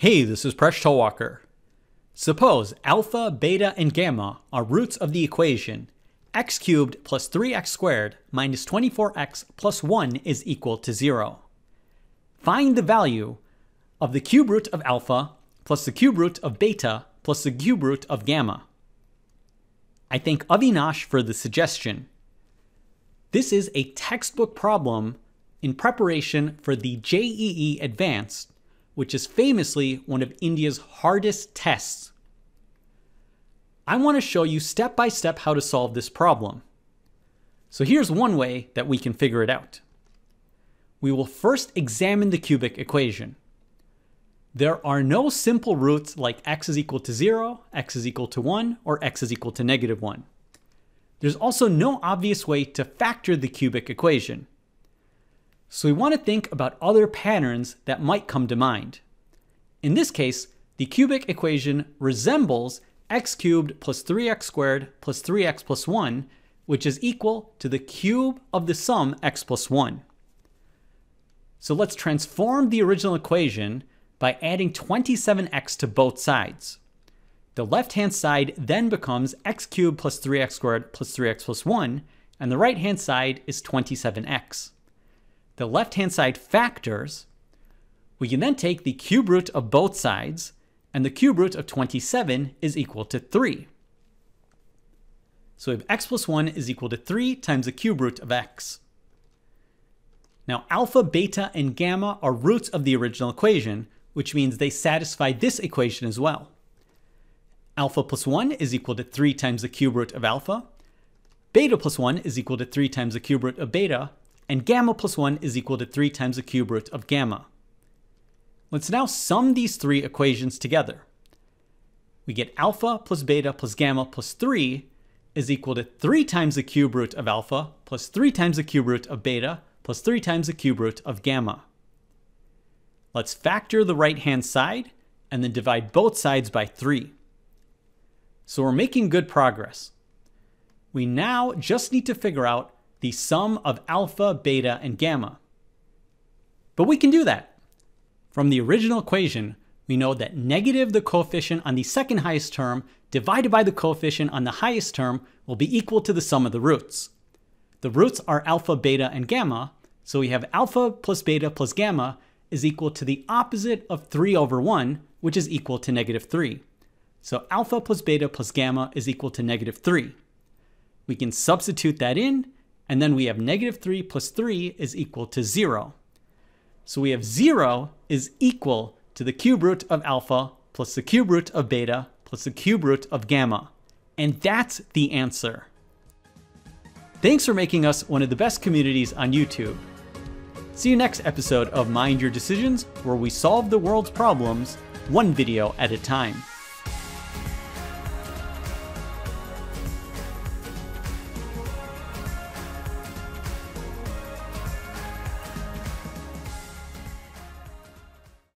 Hey, this is Presh Tolwalker. Suppose alpha, beta, and gamma are roots of the equation x cubed plus 3x squared minus 24x plus 1 is equal to 0. Find the value of the cube root of alpha plus the cube root of beta plus the cube root of gamma. I thank Avinash for the suggestion. This is a textbook problem in preparation for the JEE Advanced, which is famously one of India's hardest tests. I want to show you step by step how to solve this problem. So here's one way that we can figure it out. We will first examine the cubic equation. There are no simple roots like x is equal to 0, x is equal to 1, or x is equal to negative 1. There's also no obvious way to factor the cubic equation. So we want to think about other patterns that might come to mind. In this case, the cubic equation resembles x cubed plus 3x squared plus 3x plus 1, which is equal to the cube of the sum x plus 1. So let's transform the original equation by adding 27x to both sides. The left-hand side then becomes x cubed plus 3x squared plus 3x plus 1, and the right-hand side is 27x. The left-hand side factors. We can then take the cube root of both sides, and the cube root of 27 is equal to 3. So we have x plus 1 is equal to 3 times the cube root of x. Now alpha, beta, and gamma are roots of the original equation, which means they satisfy this equation as well. Alpha plus 1 is equal to 3 times the cube root of alpha. Beta plus 1 is equal to 3 times the cube root of beta. And gamma plus 1 is equal to 3 times the cube root of gamma. Let's now sum these three equations together. We get alpha plus beta plus gamma plus 3 is equal to 3 times the cube root of alpha plus 3 times the cube root of beta plus 3 times the cube root of gamma. Let's factor the right-hand side and then divide both sides by 3. So we're making good progress. We now just need to figure out the sum of alpha, beta, and gamma. But we can do that. From the original equation, we know that negative the coefficient on the second highest term divided by the coefficient on the highest term will be equal to the sum of the roots. The roots are alpha, beta, and gamma, so we have alpha plus beta plus gamma is equal to the opposite of 3 over 1, which is equal to negative 3. So alpha plus beta plus gamma is equal to negative 3. We can substitute that in, and then we have negative 3 plus 3 is equal to 0. So we have 0 is equal to the cube root of alpha plus the cube root of beta plus the cube root of gamma. And that's the answer. Thanks for making us one of the best communities on YouTube. See you next episode of Mind Your Decisions, where we solve the world's problems one video at a time.